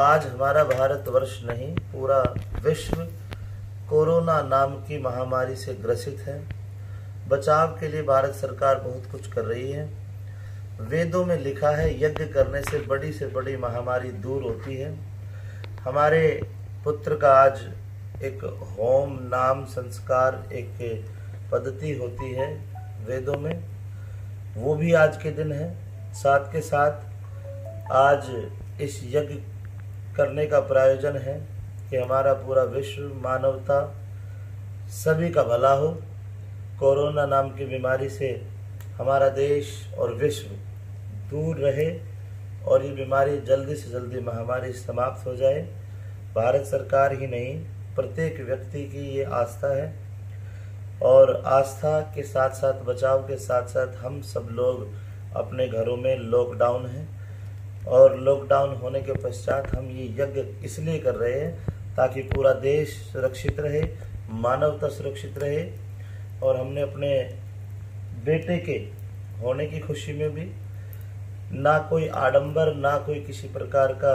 आज हमारा भारतवर्ष नहीं पूरा विश्व कोरोना नाम की महामारी से ग्रसित है। बचाव के लिए भारत सरकार बहुत कुछ कर रही है। वेदों में लिखा है यज्ञ करने से बड़ी महामारी दूर होती है। हमारे पुत्र का आज एक होम नाम संस्कार एक पद्धति होती है वेदों में, वो भी आज के दिन है। साथ के साथ आज इस यज्ञ करने का प्रायोजन है कि हमारा पूरा विश्व मानवता सभी का भला हो। कोरोना नाम की बीमारी से हमारा देश और विश्व दूर रहे और ये बीमारी जल्दी से जल्दी महामारी समाप्त हो जाए। भारत सरकार ही नहीं प्रत्येक व्यक्ति की ये आस्था है और आस्था के साथ साथ बचाव के साथ साथ हम सब लोग अपने घरों में लॉकडाउन है और लॉकडाउन होने के पश्चात हम ये यज्ञ इसलिए कर रहे हैं ताकि पूरा देश सुरक्षित रहे, मानवता सुरक्षित रहे। और हमने अपने बेटे के होने की खुशी में भी ना कोई आडंबर, ना कोई किसी प्रकार का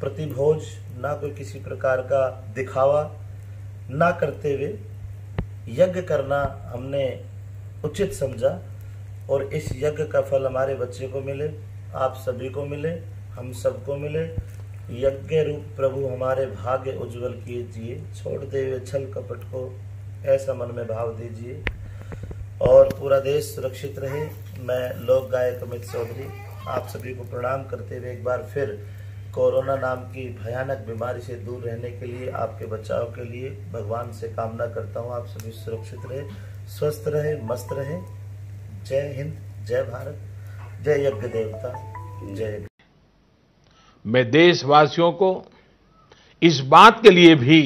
प्रतिभोज, ना कोई किसी प्रकार का दिखावा ना करते हुए यज्ञ करना हमने उचित समझा और इस यज्ञ का फल हमारे बच्चे को मिले, आप सभी को मिले, हम सबको मिले। यज्ञ रूप प्रभु हमारे भाग्य उज्जवल कीजिए, छोड़ दे हुए छल कपट को, ऐसा मन में भाव दीजिए और पूरा देश सुरक्षित रहे। मैं लोक गायक अमित चौधरी आप सभी को प्रणाम करते हुए एक बार फिर कोरोना नाम की भयानक बीमारी से दूर रहने के लिए, आपके बचाव के लिए भगवान से कामना करता हूँ। आप सभी सुरक्षित रहे, स्वस्थ रहे, मस्त रहे। जय हिंद, जय भारत, जय यज्ञ देवता, जय। मैं देशवासियों को इस बात के लिए भी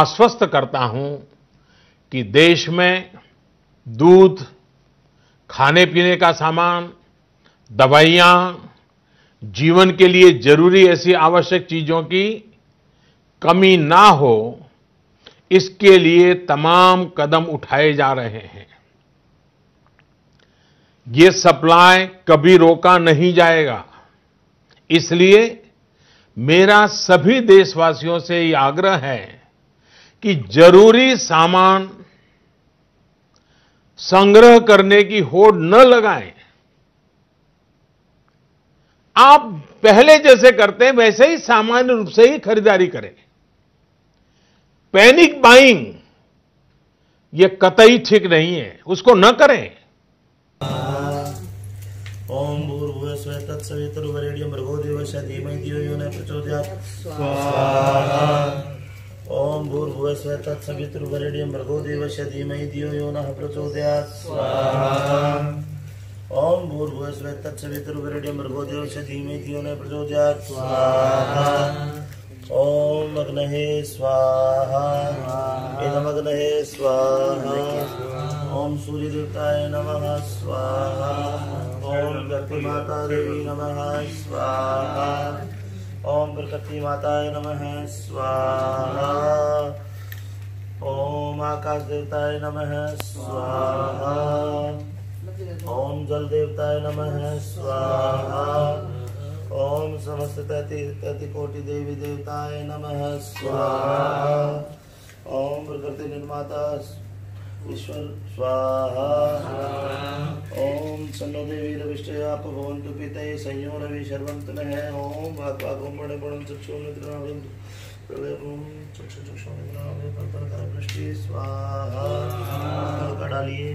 आश्वस्त करता हूं कि देश में दूध, खाने पीने का सामान, दवाइयां, जीवन के लिए जरूरी ऐसी आवश्यक चीजों की कमी ना हो, इसके लिए तमाम कदम उठाए जा रहे हैं। ये सप्लाई कभी रोका नहीं जाएगा। इसलिए मेरा सभी देशवासियों से ये आग्रह है कि जरूरी सामान संग्रह करने की होड़ न लगाएं। आप पहले जैसे करते हैं वैसे ही सामान्य रूप से ही खरीदारी करें। पैनिक बाइंग ये कतई ठीक नहीं है, उसको न करें। ओम भूर्भुवः स्वः तत्सवितुर्वरेण्यं भर्गो देवस्य धीमहि धियो यो न प्रचोदयात् स्वाहा। ओम भूर्भुवः स्वः तत्सवितुर्वरेण्यं भर्गो देवस्य धीमहि धियो यो न प्रचोदयात् स्वाहा। ओम भूर्भुवः स्वः तत्सवितुर्वरेण्यं भर्गो देवस्य धीमहि धियो न प्रचोदयात् स्वाहा। ओम अग्नये स्वाहा, इदमग्नये स्वाहा। ओम सूर्य देवताय नमः स्वाहा। ओम धरती माता देवी नमः स्वाहा। ओम प्रकृति माताय नमः स्वाहा। ओम आकाश देवताय नमः स्वाहा। ओम जल देवताय नमः स्वाहा। ओम समस्त तैति कोटि देवी देवताय नमः स्वाहा। ओम प्रकृति निर्माता ईश्वर स्वाहा। ओम सन्नो देवी रविष्ठया भगवन्तु पितये संयो रवि शर्वन्तु नः। ओम वाक्वाकुम्भणेपणं चक्षुर्मित्रनाभं प्रलयं चक्षुषोणिनाभं परपरकारपृष्ठे स्वाहा। कड़ा लिए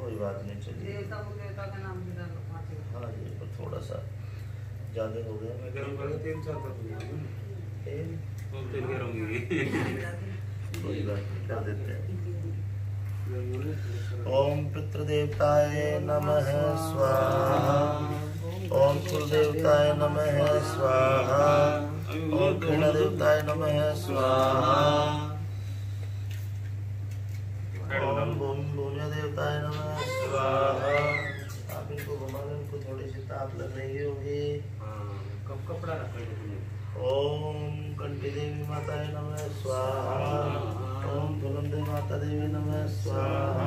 कोई बात नहीं, चलिए देवता का नाम भी डालो। हाँ जी, पर थोड़ा सा ज़्यादा हो गया, कोई बात नहीं, कर देते हैं। ओम पितृदेवताय नमः स्वाहा। ओम कुलदेवताय नमः स्वाहा। ओम गणदेवताय नमः स्वाहा। ओम भूम्भुज देवताय नमः स्वाहा। आप इनको घुमा दें, इनको थोड़ी सी ताप लग रही होगी, कब कपड़ा रखेंगे। ओम कंठी देवी माता नमः स्वाहा। ओम फुलंदे माता देवी नमः स्वाहा।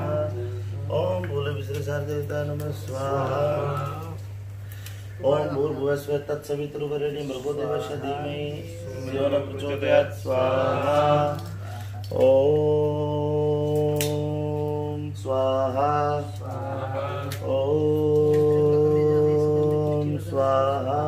ओम भोले विश्वेश्वर देवताय नमः स्वाहा। ओम भूर्भुवः तत्सवितुर्वरेण्यं भर्गो देवस्य धीमहि धियो न प्रचोदयात् स्वाहा। ओम स्वाहा ओम स्वाहा।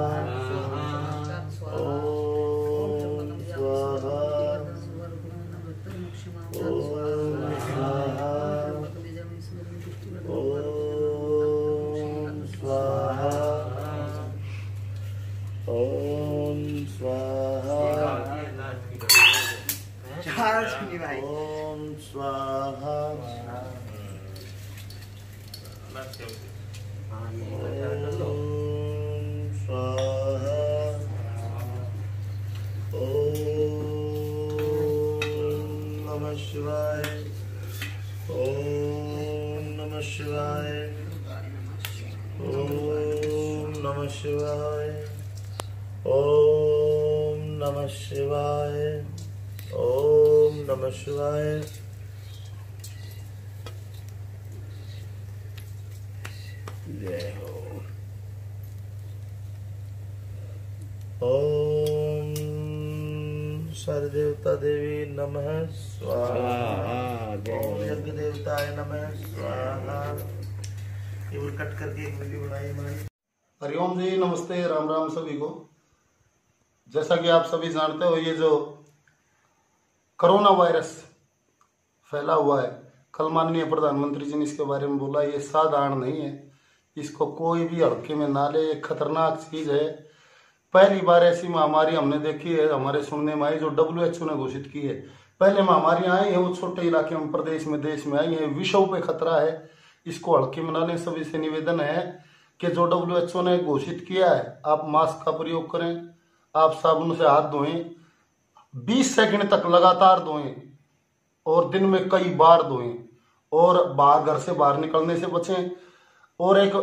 देवता देवी नमः स्वाहा। ओम यज्ञ देवताय नमः स्वाहा। ये वो कट करके एक वीडियो बनाई हमारी। हरिओम जी, नमस्ते, राम राम सभी को। जैसा कि आप सभी जानते हो, ये जो कोरोना वायरस फैला हुआ है, कल माननीय प्रधानमंत्री जी ने इसके बारे में बोला, ये साधारण नहीं है, इसको कोई भी हल्के में ना ले, खतरनाक चीज है। पहली बार ऐसी महामारी हमने देखी है, हमारे सुनने में आई, जो WHO ने घोषित की है। पहले महामारियां आई है वो छोटे इलाके में, प्रदेश में, देश में आई है। विश्व पे खतरा है, इसको हल्के में ना लें। सभी से निवेदन है कि जो WHO ने घोषित किया है, आप मास्क का प्रयोग करें, आप साबुन से हाथ धोएं, 20 सेकंड तक लगातार धोएं और दिन में कई बार धोएं, और बाहर, घर से बाहर निकलने से बचें, और एक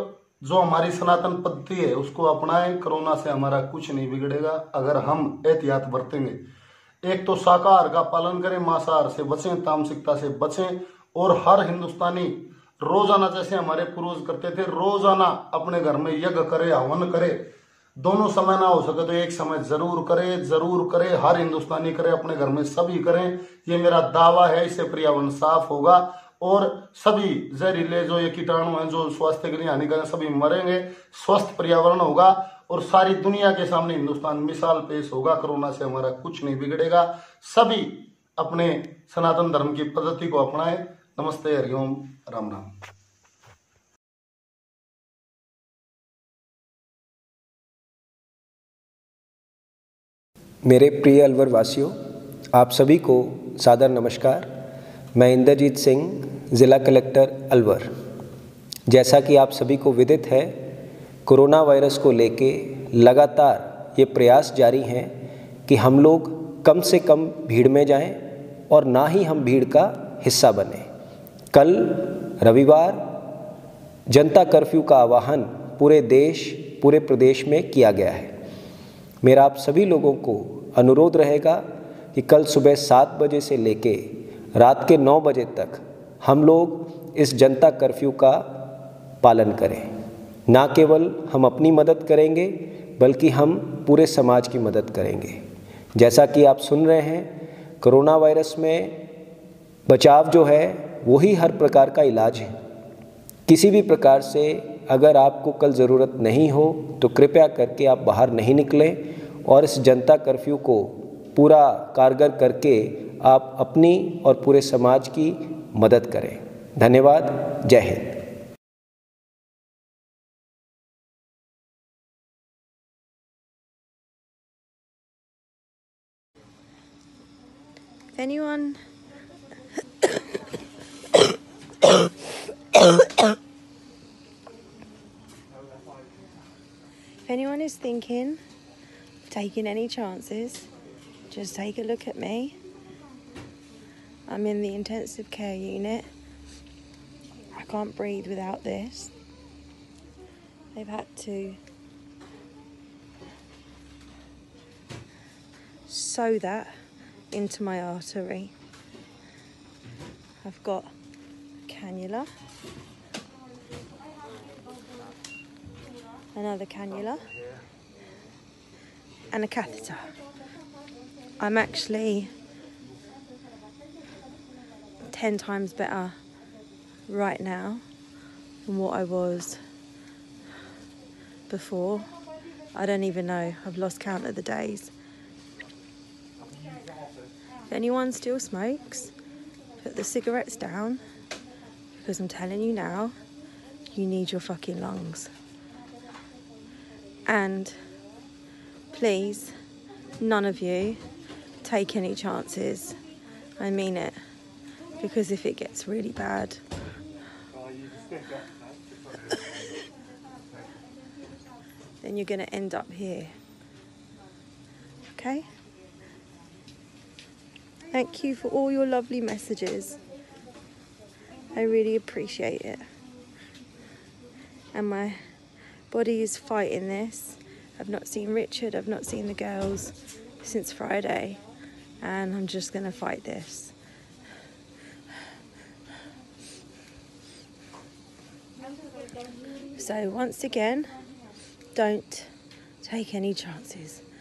जो हमारी सनातन पद्धति है उसको अपनाएं। कोरोना से हमारा कुछ नहीं बिगड़ेगा अगर हम एहतियात बरतेंगे। एक तो शाकाहार का पालन करें, मांसाहार से बचें, तामसिकता से बचें, और हर हिंदुस्तानी रोजाना, जैसे हमारे पूर्वज करते थे, रोजाना अपने घर में यज्ञ करे, हवन करे। दोनों समय ना हो सके तो एक समय जरूर करे, जरूर करे, हर हिंदुस्तानी करे, अपने घर में सभी करें। ये मेरा दावा है, इससे पर्यावरण साफ होगा और सभी जहरीले जो ये कीटाणु हैं, जो स्वास्थ्य के लिए हानिकारक, सभी मरेंगे, स्वस्थ पर्यावरण होगा और सारी दुनिया के सामने हिंदुस्तान मिसाल पेश होगा। कोरोना से हमारा कुछ नहीं बिगड़ेगा। सभी अपने सनातन धर्म की पद्धति को अपनाएं। नमस्ते, हरिओम, राम राम। मेरे प्रिय अलवर वासियों, आप सभी को सादर नमस्कार। मैं इंद्रजीत सिंह, ज़िला कलेक्टर अलवर। जैसा कि आप सभी को विदित है, कोरोना वायरस को लेके लगातार ये प्रयास जारी हैं कि हम लोग कम से कम भीड़ में जाएं और ना ही हम भीड़ का हिस्सा बने। कल रविवार जनता कर्फ्यू का आह्वान पूरे देश, पूरे प्रदेश में किया गया है। मेरा आप सभी लोगों को अनुरोध रहेगा कि कल सुबह 7 बजे से लेके रात के 9 बजे तक हम लोग इस जनता कर्फ्यू का पालन करें। ना केवल हम अपनी मदद करेंगे बल्कि हम पूरे समाज की मदद करेंगे। जैसा कि आप सुन रहे हैं, कोरोना वायरस में बचाव जो है वही हर प्रकार का इलाज है। किसी भी प्रकार से अगर आपको कल ज़रूरत नहीं हो तो कृपया करके आप बाहर नहीं निकलें और इस जनता कर्फ्यू को पूरा कारगर करके आप अपनी और पूरे समाज की मदद करें। धन्यवाद, जय Hind. Anyone? If anyone is thinking of taking any chances, just take a look at me. I'm in the intensive care unit. I can't breathe without this. They've had to sew that into my artery. I've got cannula, another cannula, and a catheter. I'm actually 10 times better right now than what I was before. I don't even know, I've lost count of the days. If anyone still smokes, put the cigarettes down, because I'm telling you now, you need your fucking lungs. And please, none of you take any chances. I mean it, because if it gets really bad, then you're gonna end up here, okay? Thank you for all your lovely messages. I really appreciate it. And my body is fighting this. I've not seen Richard, I've not seen the girls since Friday, and I'm just gonna fight this. So once again, don't take any chances.